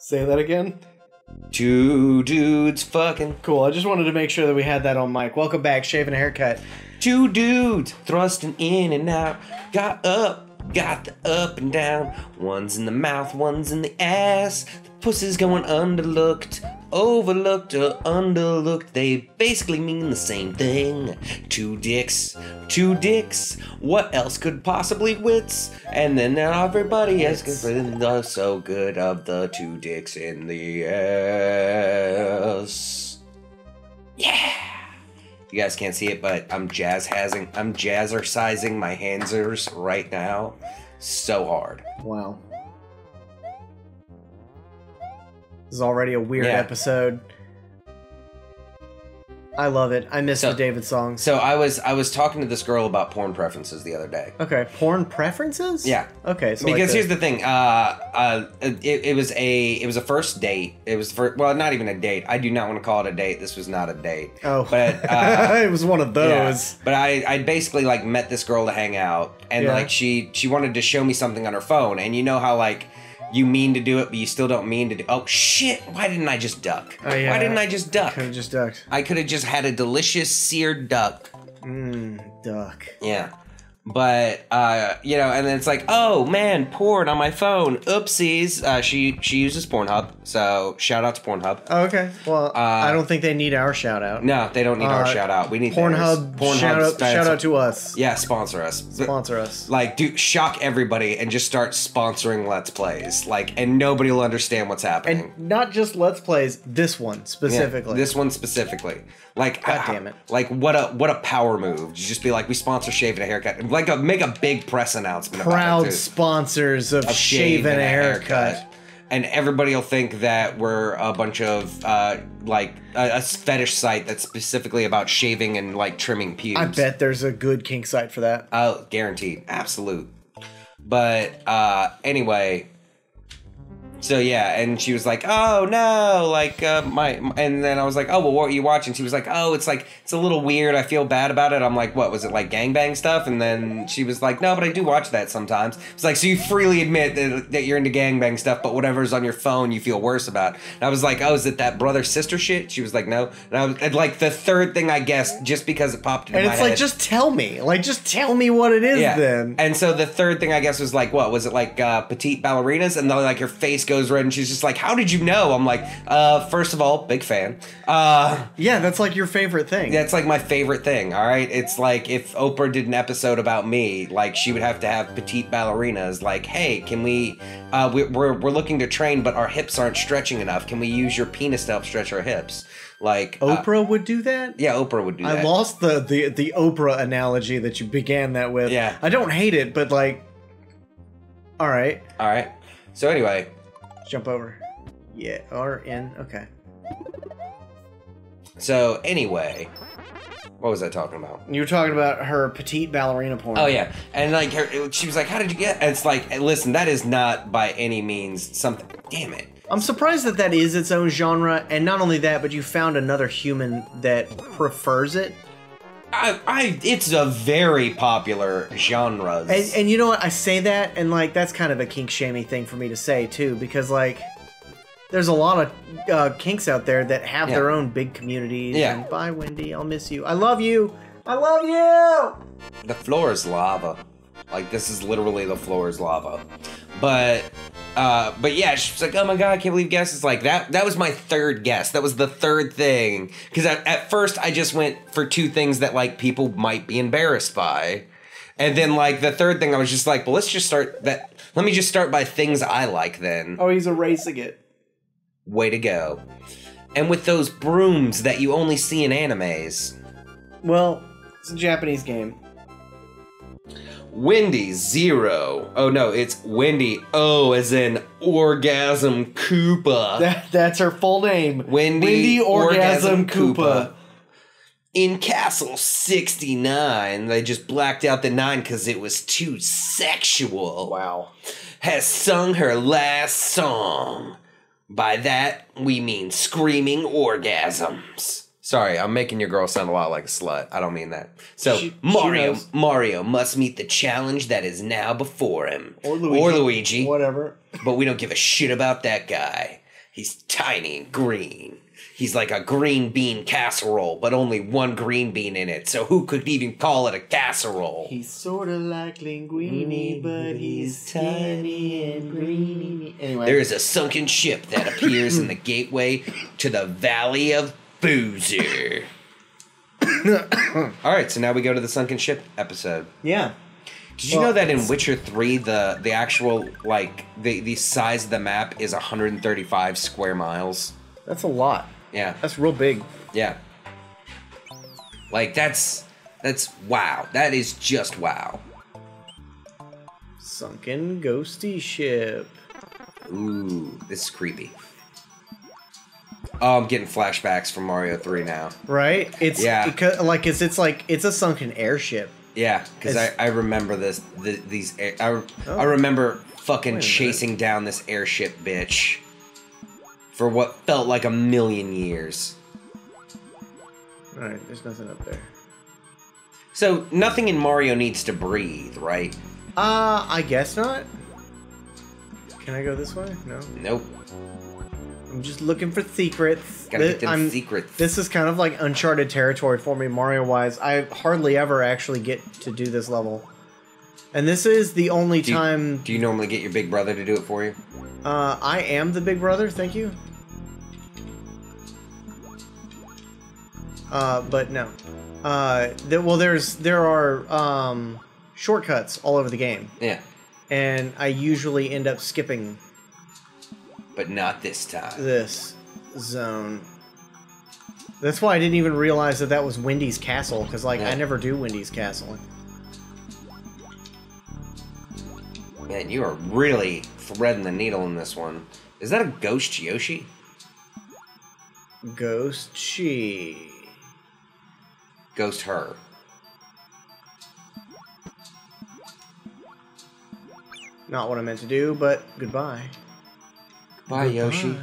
Say that again. Two dudes fucking. Cool, I just wanted to make sure that we had that on mic. Welcome back, Shave and a Haircut. Two dudes thrusting in and out. Got up, got the up and down. One's in the mouth, one's in the ass. The pussy's going underlooked. Overlooked or underlooked, they basically mean the same thing. Two dicks, two dicks. What else could possibly wits? And then now everybody has so good of the two dicks in the ass. Yeah. You guys can't see it, but I'm jazz-hazing. I'm jazzercising my handsers right now, so hard. Wow. This is already a weird episode. I love it. I miss the David song. So I was talking to this girl about porn preferences the other day. Okay, porn preferences? Yeah. Okay. So because like here's the thing. It was a first date. It was well, not even a date. I do not want to call it a date. This was not a date. Oh. But it was one of those. Yeah. But I basically like met this girl to hang out, and like she wanted to show me something on her phone, and you know how like. You mean to do it, but you still don't mean to do. Oh shit! Why didn't I just duck? Oh, yeah. Why didn't I just duck? Could have just ducked. I could have just had a delicious seared duck. Mmm, duck. Yeah, but you know, and then it's like, oh man, porn on my phone. Oopsies. She uses Pornhub, so shout out to Pornhub. Oh, okay. Well, I don't think they need our shout out. No, they don't need our shout out. We need Pornhub. Shout out to us. Yeah, sponsor us. Sponsor us. Like, dude, shock everybody and just start sponsoring Let's Plays. Like, and nobody will understand what's happening. And not just Let's Plays. This one specifically. Yeah, this one specifically. Like, God damn it. Like, what a power move. You just be like, we sponsor Shave and a Haircut. Like, make a big press announcement. Proud about it, sponsors of Shave and a Haircut. And everybody will think that we're a bunch of, like, a fetish site that's specifically about shaving and, like, trimming pubes. I bet there's a good kink site for that. Oh, guaranteed. Absolute. But, anyway, so, yeah, and she was like, oh, no, like, and then I was like, oh, well, what are you watching? She was like, oh, it's, like, it's a little weird. I feel bad about it. I'm like, what, was it, like, gangbang stuff? And then she was like, no, but I do watch that sometimes. It's like, so you freely admit that you're into gangbang stuff, but whatever's on your phone you feel worse about. And I was like, oh, is it that brother-sister shit? She was like, no. And I was, and like, the third thing I guessed, just because it popped into my head. And it's like, just tell me. Like, just tell me what it is then. And so the third thing I guessed was like, what, was it, like, petite ballerinas? And then, like, your face goes red and she's just like, how did you know? I'm like, first of all, big fan. Yeah, that's like your favorite thing. That's like my favorite thing, all right? It's like if Oprah did an episode about me, like she would have to have petite ballerinas, like, hey, can we, we're looking to train, but our hips aren't stretching enough. Can we use your penis to help stretch our hips? Like Oprah would do that? Yeah, Oprah would do that. I lost the Oprah analogy that you began that with. Yeah. I don't hate it, but like, all right. All right. So anyway. Jump over. Yeah, or in. Okay. So, anyway. What was I talking about? You were talking about her petite ballerina porn. Oh, yeah. And, like, she was like, how did you get... And it's like, listen, that is not by any means something... Damn it. I'm surprised that that is its own genre. And not only that, but you found another human that prefers it. It's a very popular genre. And you know what, I say that, and like that's kind of a kink shamey thing for me to say too, because like there's a lot of kinks out there that have their own big communities. Yeah. And bye, Wendy. I'll miss you. I love you. I love you. The floor is lava. Like this is literally the floor is lava. But yeah, she's like, oh my god, I can't believe guesses like that. That was my third guess. That was the third thing. Because at first I just went for two things that like people might be embarrassed by. And then like the third thing I was just like, well, let's just start that. Let me just start by things I like then. Oh, he's erasing it. Way to go. And with those brooms that you only see in animes. Well, it's a Japanese game. Wendy 0. Oh no, it's Wendy O as in Orgasm Koopa. That's her full name. Wendy Orgasm Koopa. In Castle 69, they just blacked out the 9 because it was too sexual. Wow. Has sung her last song. By that, we mean screaming orgasms. Sorry, I'm making your girl sound a lot like a slut. I don't mean that. So, Mario must meet the challenge that is now before him. Or Luigi. Whatever. But we don't give a shit about that guy. He's tiny and green. He's like a green bean casserole, but only one green bean in it. So who could even call it a casserole? He's sort of like linguine, but he's tiny and greeny. Anyway. There is a sunken ship that appears in the gateway to the Valley of Bowser. All right, so now we go to the sunken ship episode. Yeah. Did you know that in Witcher 3, the actual, like, the size of the map is 135 square miles? That's a lot. Yeah. That's real big. Yeah. Like, that's wow. That is just wow. Sunken ghosty ship. Ooh, this is creepy. Oh, I'm getting flashbacks from Mario 3 now. Right? It's, yeah. It's a sunken airship. Yeah, because I remember this. I remember fucking chasing down this airship bitch for what felt like a million years. All right, there's nothing up there. So nothing in Mario needs to breathe, right? I guess not. Can I go this way? No. Nope. I'm just looking for secrets. Gotta get them secrets. This is kind of like uncharted territory for me, Mario-wise. I hardly ever actually get to do this level. And this is the only time... Do you normally get your big brother to do it for you? I am the big brother, thank you. But no. There are shortcuts all over the game. Yeah. And I usually end up skipping... But not this time. This zone. That's why I didn't even realize that that was Wendy's castle, because, like, I never do Wendy's castle. Man, you are really threading the needle in this one. Is that a ghost Yoshi? Ghost she. Ghost her. Not what I meant to do, but goodbye. Bye, Yoshi.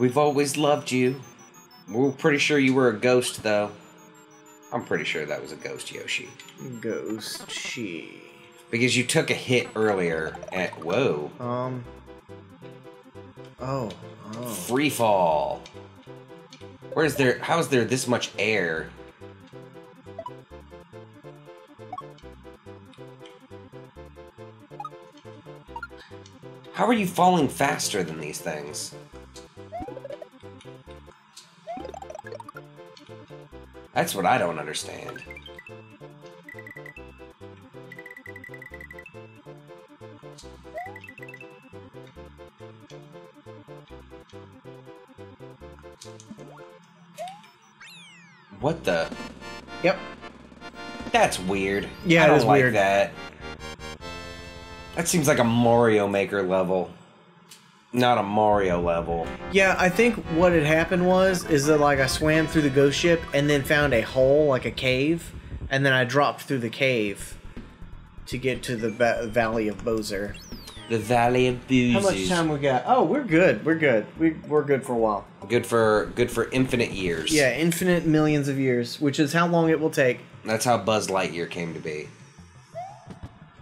We've always loved you. We're pretty sure you were a ghost, though. I'm pretty sure that was a ghost, Yoshi. Ghost she. Because you took a hit earlier at... Whoa. Oh. Free fall. Where is there... How is there this much air? How are you falling faster than these things? That's what I don't understand. What the? Yep. That's weird. Yeah, I don't like that. That seems like a Mario Maker level, not a Mario level. Yeah, I think what had happened is that, like, I swam through the ghost ship and then found a hole, like a cave, and then I dropped through the cave to get to the Valley of Bowser. The Valley of Bowser. How much time we got? Oh, we're good. We're good. We're good for a while. Good for infinite years. Yeah, infinite millions of years, which is how long it will take. That's how Buzz Lightyear came to be.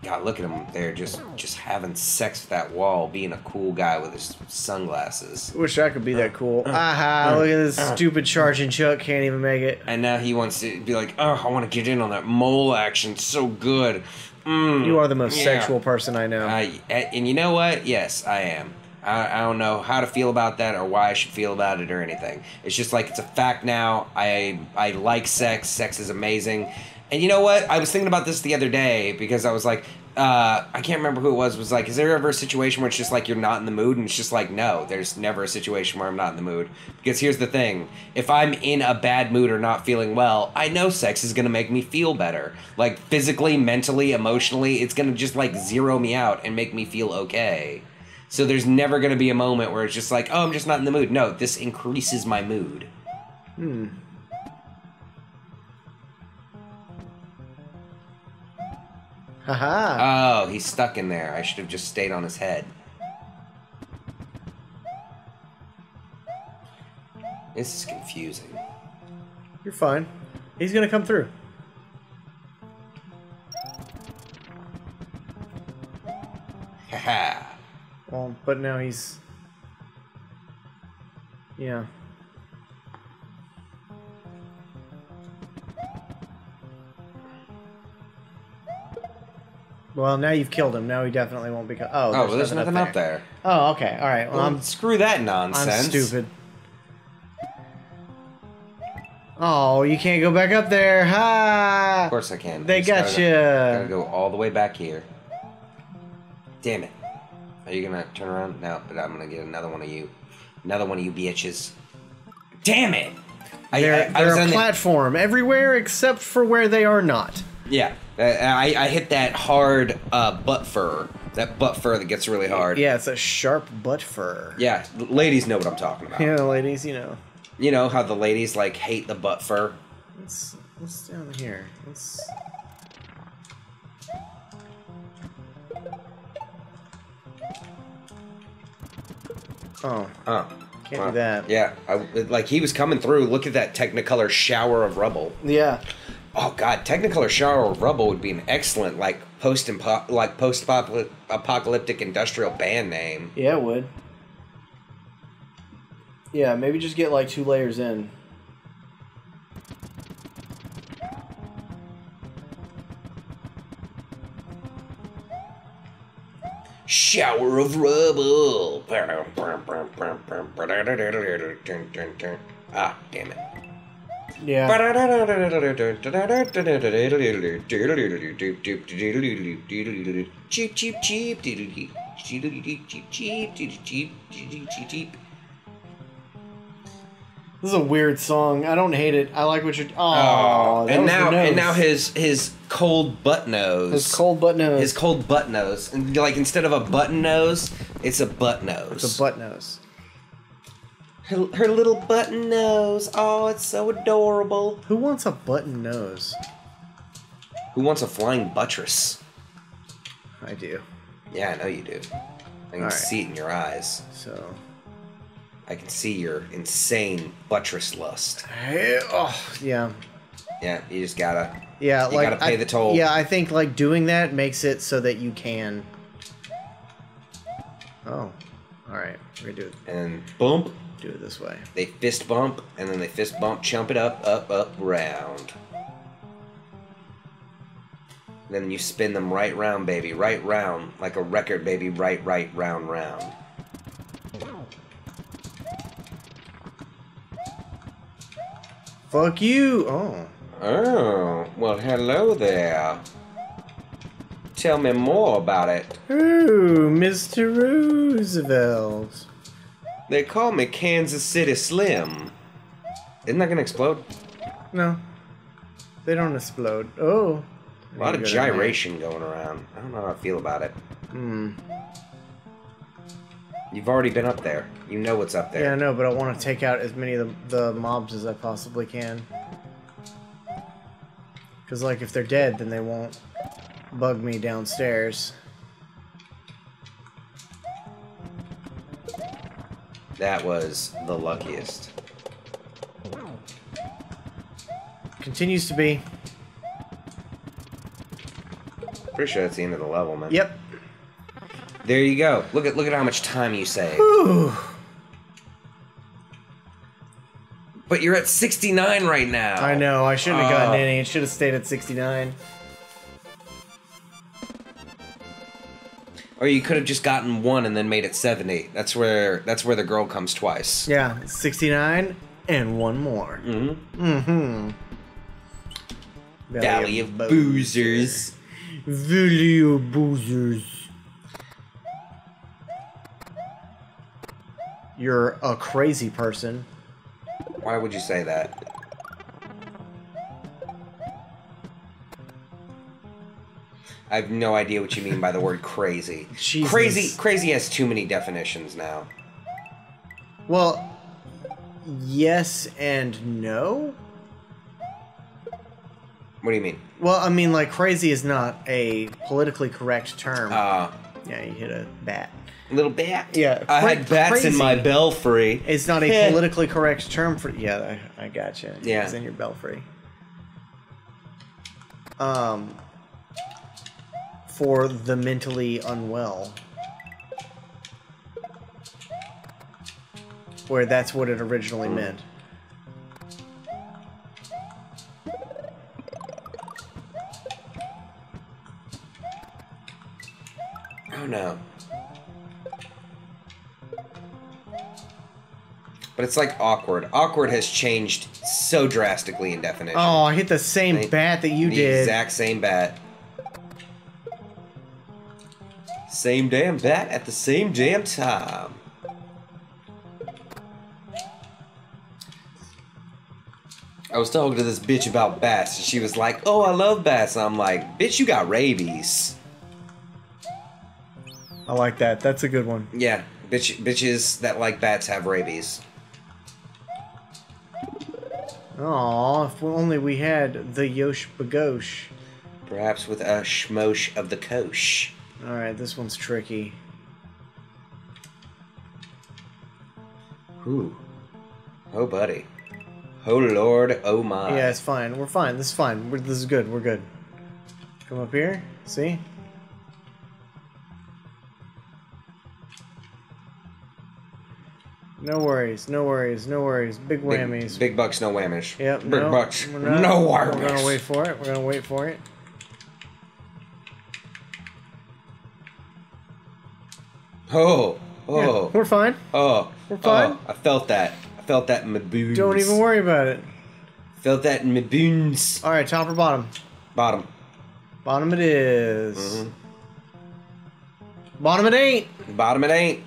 God, look at him there, just having sex with that wall, being a cool guy with his sunglasses. Wish I could be that cool. Aha, look at this stupid charging Chuck, can't even make it. And now he wants to be like, oh, I want to get in on that mole action, so good. You are the most sexual person I know. And you know what? Yes, I am. I don't know how to feel about that or why I should feel about it or anything. It's just like, it's a fact now. I like sex. Sex is amazing. And you know what? I was thinking about this the other day because I was like, I can't remember who it was like, is there ever a situation where it's just like you're not in the mood? And it's just like, no, there's never a situation where I'm not in the mood. Because here's the thing. If I'm in a bad mood or not feeling well, I know sex is going to make me feel better. Like physically, mentally, emotionally, it's going to just like zero me out and make me feel okay. So there's never going to be a moment where it's just like, oh, I'm just not in the mood. No, this increases my mood. Hmm. Haha. Oh, he's stuck in there. I should have just stayed on his head. This is confusing. You're fine. He's gonna come through. Haha. Well, but now he's Yeah. Well, now you've killed him. Now he definitely won't be... Oh, there's nothing up there. Oh, okay. All right. Well, screw that nonsense. I'm stupid. Oh, you can't go back up there. Ha! Of course I can. They got you. Gotta go all the way back here. Damn it. Are you gonna turn around? No, but I'm gonna get another one of you. Another one of you bitches. Damn it! They're a platform everywhere except for where they are not. Yeah. I hit that hard butt fur. That butt fur that gets really hard. Yeah, it's a sharp butt fur. Yeah, ladies know what I'm talking about. Yeah, ladies, you know. You know how the ladies, like, hate the butt fur? What's down here? Oh. Oh. Can't do that. Yeah. Like, he was coming through. Look at that Technicolor shower of rubble. Yeah. Oh God, Technicolor shower of rubble would be an excellent like post-apocalyptic industrial band name. Yeah, it would. Yeah, maybe just get like 2 layers in. Shower of rubble. Ah, damn it. Yeah. This is a weird song. I don't hate it. I like what you're. Oh, and now his cold butt nose. His cold butt nose. His cold butt nose. And like instead of a button nose, it's a butt nose. It's a butt nose. Her little button nose. Oh, it's so adorable. Who wants a button nose? Who wants a flying buttress? I do. Yeah, I know you do. I can see it in your eyes. So, I can see your insane buttress lust. Yeah. Yeah, you just gotta. Yeah, you like gotta pay the toll. Yeah, I think like doing that makes it so that you can. Oh, all right. We're gonna do it. And bump. Do it this way. They fist bump, and then they fist bump, chump it up, up, up, round. Then you spin them right round, baby, right round, like a record, baby, right, right, round, round. Fuck you! Oh. Oh, well, hello there. Tell me more about it. Ooh, Mr. Roosevelt. They call me Kansas City Slim. Isn't that gonna explode? No. They don't explode. Oh. A lot of gyration going around. I don't know how I feel about it. Hmm. You've already been up there. You know what's up there. Yeah, I know, but I want to take out as many of the mobs as I possibly can. Because, like, if they're dead, then they won't bug me downstairs. That was the luckiest. Continues to be. Pretty sure that's the end of the level, man. Yep. There you go. Look at how much time you saved. Whew. But you're at 69 right now. I know. I shouldn't have gotten any. It should have stayed at 69. Or you could have just gotten 1 and then made it 70. That's where the girl comes twice. Yeah, 69 and 1 more. Mm-hmm. Mm-hmm. Valley of Boozers. Valley of Boozers. You're a crazy person. Why would you say that? I have no idea what you mean by the word crazy. Jesus. Crazy has too many definitions now. Well, yes and no. What do you mean? Well, I mean, like, crazy is not a politically correct term. Yeah, you hit a bat. Little bat? Yeah. I had bats in my belfry. It's not a politically correct term for... Yeah, I gotcha. Yeah. It's in your belfry. For the mentally unwell. where that's what it originally meant. Oh no. But it's like awkward. Awkward has changed so drastically in definition. Oh, I hit the same bat that you did. The exact same bat. Same damn bat at the same damn time. I was talking to this bitch about bass, and she was like, oh, I love bass. And I'm like, bitch, you got rabies. I like that. That's a good one. Yeah. Bitches that like bats have rabies. Aw, if only we had the Yosh Bagosh. Perhaps with a shmosh of the kosh. Alright, this one's tricky. Ooh. Oh, buddy. Oh, Lord, oh, my. Yeah, it's fine. We're fine. This is fine. This is good. We're good. Come up here. See? No worries. No worries. No worries. Big whammies. Big bucks, no whammies. Yep. Big bucks, no whammies. We're going to wait for it. We're going to wait for it. Oh. Oh. Yeah, we're fine. Oh. We're fine. Oh, I felt that. I felt that in my boons. Don't even worry about it. Felt that in my boons. All right, top or bottom? Bottom. Bottom it is. Mm-hmm. Bottom it ain't. Bottom it ain't.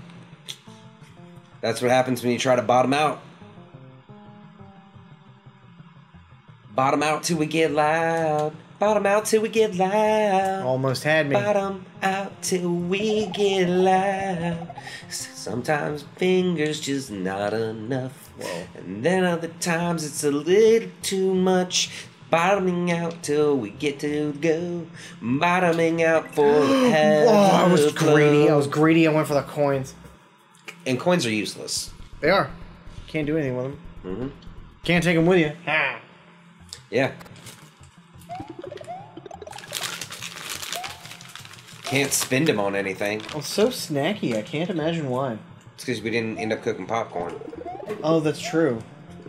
That's what happens when you try to bottom out. Bottom out till we get loud. Bottom out till we get loud. Almost had me. Bottom out till we get loud. Sometimes fingers just not enough. Whoa. And then other times it's a little too much. Bottoming out till we get to go. Bottoming out for the head. Whoa, I was greedy. I was greedy. I went for the coins. And coins are useless. They are. Can't do anything with them. Mm-hmm. Can't take them with you. Ha. Yeah. Can't spend them on anything. I'm so snacky. I can't imagine why. It's because we didn't end up cooking popcorn. Oh, that's true.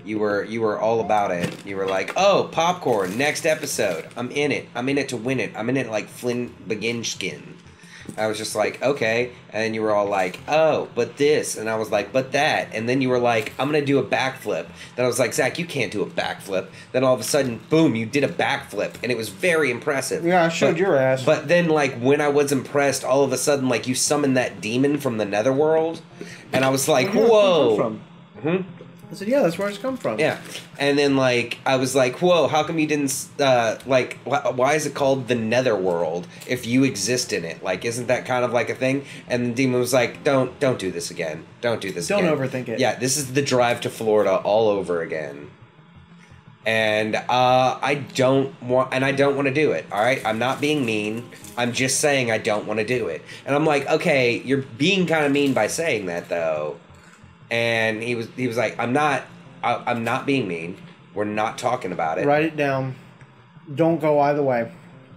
You were all about it. You were like, oh, popcorn. Next episode. I'm in it. I'm in it to win it. I'm in it like Flynn Beginskin. I was just like, okay, and you were all like, oh, but this, and I was like, but that, and then you were like, I'm gonna do a backflip. Then I was like, Zach, you can't do a backflip. Then all of a sudden, boom, you did a backflip, and it was very impressive. Yeah, I showed your ass. But then, like, when I was impressed, all of a sudden, like, you summoned that demon from the netherworld, and I was like, whoa. Mm-hmm. I said, yeah, that's where it's come from. Yeah. And then, like, I was like, whoa, how come you didn't, like, why is it called the netherworld if you exist in it? Like, isn't that kind of like a thing? And the demon was like, don't do this again. Don't do this again. Don't overthink it. Yeah, this is the drive to Florida all over again. And I don't want to do it, all right? I'm not being mean. I'm just saying I don't want to do it. And I'm like, okay, you're being kind of mean by saying that, though. And he was like, I'm not being mean. We're not talking about it. Write it down. Don't go either way.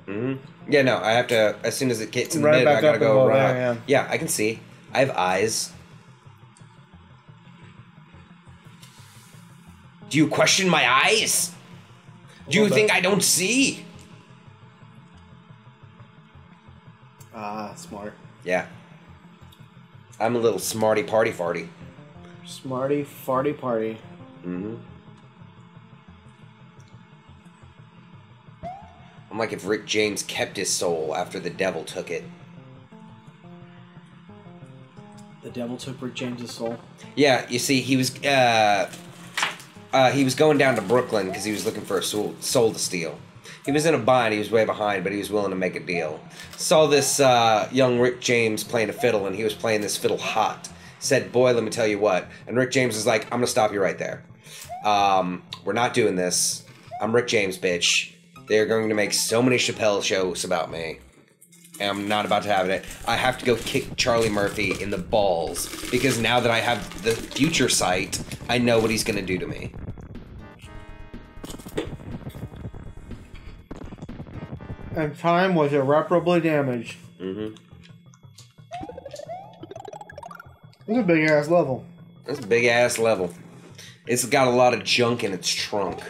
Mm-hmm. Yeah, no, I have to, as soon as it gets in the middle, I gotta go right there, yeah. Yeah, I can see. I have eyes. Do you question my eyes? Do you think I don't see? Ah, smart. Yeah. I'm a little smarty party farty. Smarty farty party. Mm-hmm. I'm like if Rick James kept his soul after the devil took it. The devil took Rick James's soul? Yeah, you see, he was going down to Brooklyn because he was looking for a soul to steal. He was in a bind, he was way behind, but he was willing to make a deal. Saw this young Rick James playing a fiddle, and he was playing this fiddle hot. Said, boy, let me tell you what. And Rick James was like, I'm going to stop you right there. We're not doing this. I'm Rick James, bitch. They're going to make so many Chappelle shows about me. And I'm not about to have it. I have to go kick Charlie Murphy in the balls. Because now that I have the future sight, I know what he's going to do to me. And time was irreparably damaged. Mm-hmm. It's a big ass level. That's a big ass level. It's got a lot of junk in its trunk.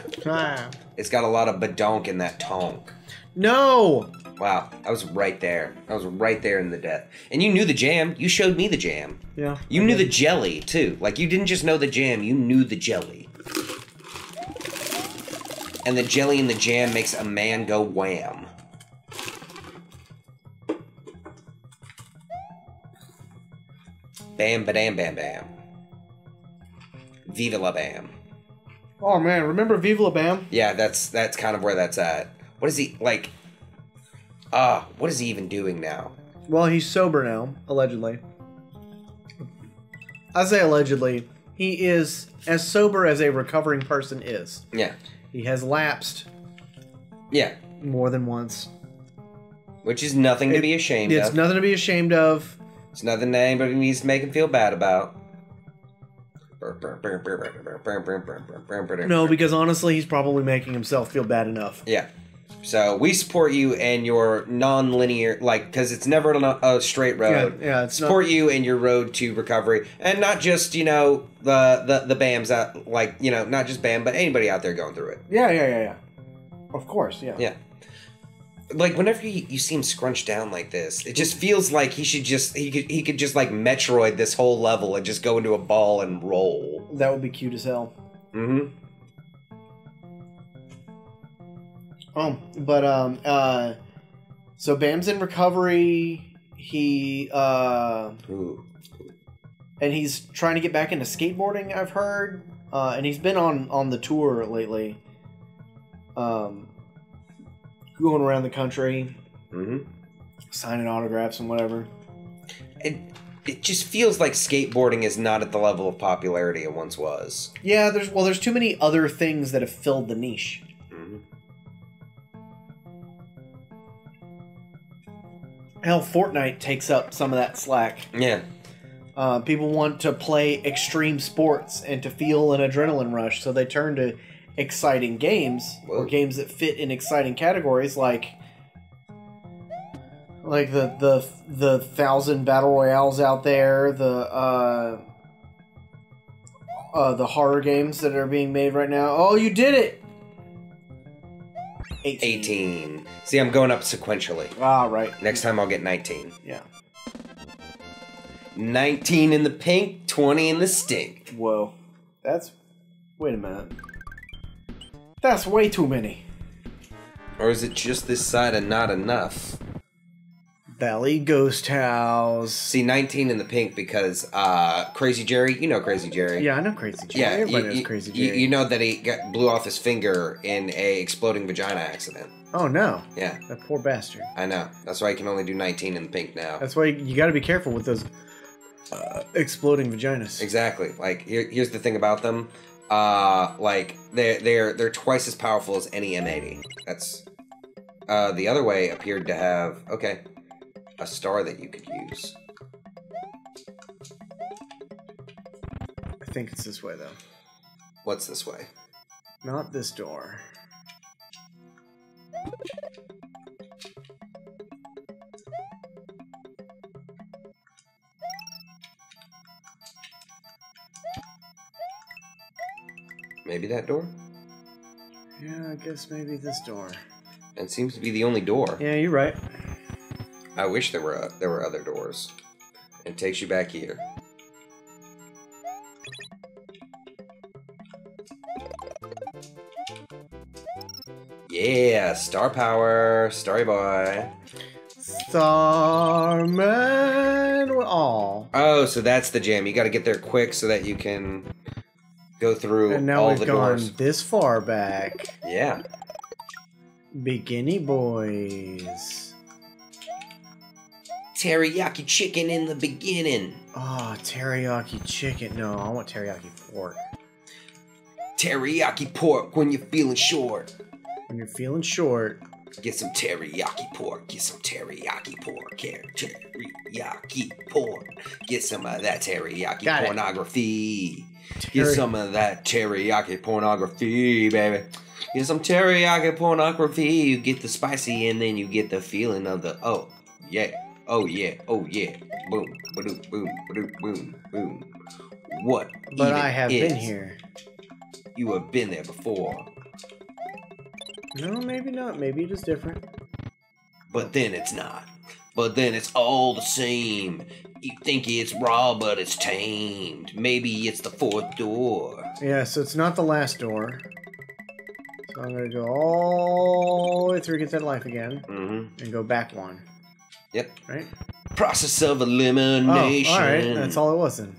It's got a lot of badonk in that tonk. No! Wow, I was right there. I was right there in the death. And you knew the jam. You showed me the jam. Yeah. You knew the jelly, too. Like, you didn't just know the jam, you knew the jelly. And the jelly in the jam makes a man go wham. Bam, ba-dam, bam, bam. Viva la Bam. Oh, man, remember Viva la Bam? Yeah, that's kind of where that's at. What is he, like... what is he even doing now? Well, he's sober now, allegedly. I say allegedly. He is as sober as a recovering person is. Yeah. He has lapsed. Yeah. More than once. Which is nothing to be ashamed of. It's nothing to be ashamed of. It's nothing that anybody needs to make him feel bad about. No, because honestly, he's probably making himself feel bad enough. Yeah. So we support you and your non-linear, like, because it's never a straight road. Yeah, it's support you and your road to recovery, and not just the bams out, like not just bam, but anybody out there going through it. Yeah. Of course, yeah. Like whenever you see him scrunched down like this, it just feels like he could just like Metroid this whole level and just go into a ball and roll. That would be cute as hell. Mm-hmm. So Bam's in recovery, and he's trying to get back into skateboarding, I've heard, and he's been on the tour lately, going around the country, signing autographs and whatever. It just feels like skateboarding is not at the level of popularity it once was. Yeah, there's too many other things that have filled the niche. Hell, Fortnite takes up some of that slack. Yeah. People want to play extreme sports and to feel an adrenaline rush, so they turn to exciting games, or games that fit in exciting categories, like the 1,000 battle royales out there, the horror games that are being made right now. Oh, you did it! 18. See, I'm going up sequentially. Ah, right. Next time I'll get 19. Yeah. 19 in the pink, 20 in the stink. Whoa. That's... Wait a minute. That's way too many. Or is it just this side and not enough? Valley Ghost House. See, 19 in the pink because Crazy Jerry, you know Crazy Jerry. Yeah, I know Crazy Jerry. Yeah, everybody knows Crazy Jerry. You know that he blew off his finger in a exploding vagina accident. Oh, no. Yeah. That poor bastard. I know. That's why he can only do 19 in the pink now. That's why you got to be careful with those exploding vaginas. Exactly. Like, here's the thing about them. Like, they're twice as powerful as any M80. That's... the other way appeared to have... Okay. A star that you could use. I think it's this way, though. What's this way? Not this door. Maybe that door? Yeah, I guess maybe this door. That seems to be the only door. Yeah, you're right. I wish there were other doors. It takes you back here. Yeah, star power, starry boy. Starman. All. Oh, so that's the jam. You got to get there quick so that you can go through all the doors. And now we've gone this far back. Yeah. Bikini boys. Teriyaki chicken in the beginning. Oh, teriyaki chicken. No, I want teriyaki pork. Teriyaki pork when you're feeling short. When you're feeling short. Get some teriyaki pork. Get some teriyaki pork. Teriyaki pork. Get some of that teriyaki pornography. Get some of that teriyaki pornography, baby. Get some teriyaki pornography. You get the spicy and then you get the feeling of the, oh, yeah. Oh yeah, oh yeah. Boom, ba-doom, boom, ba-doom, boom, boom. What But I have been here. You have been there before. No, maybe not. Maybe it is different. But then it's not. But then it's all the same. You think it's raw, but it's tamed. Maybe it's the fourth door. Yeah, so it's not the last door. So I'm going to go all the way through, get that life again, and go back one. Yep. Right? Process of elimination. Oh, all right. That's all it was then.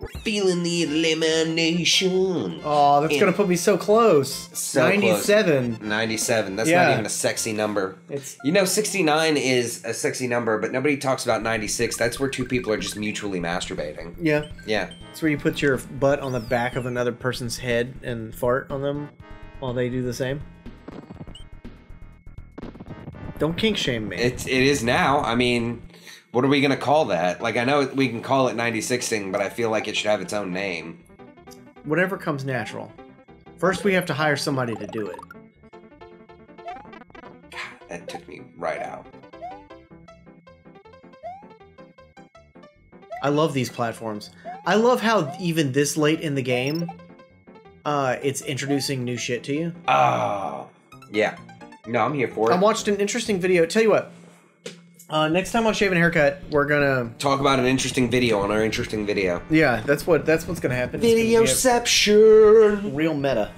We're feeling the elimination. Oh, that's going to put me so close. So 97. Close. 97. That's not even a sexy number. It's, you know, 69 is a sexy number, but nobody talks about 96. That's where two people are just mutually masturbating. Yeah. Yeah. It's where you put your butt on the back of another person's head and fart on them while they do the same. Don't kink shame me. It is now. I mean... What are we going to call that? Like, I know we can call it 96ing, but I feel like it should have its own name. Whatever comes natural. First, we have to hire somebody to do it. God, that took me right out. I love these platforms. I love how even this late in the game, it's introducing new shit to you. Oh, yeah. No, I'm here for it. I watched an interesting video. Tell you what. Next time on Shave and Haircut, we're gonna talk about an interesting video on our interesting video. Yeah, that's what's gonna happen. Videoception. Real meta.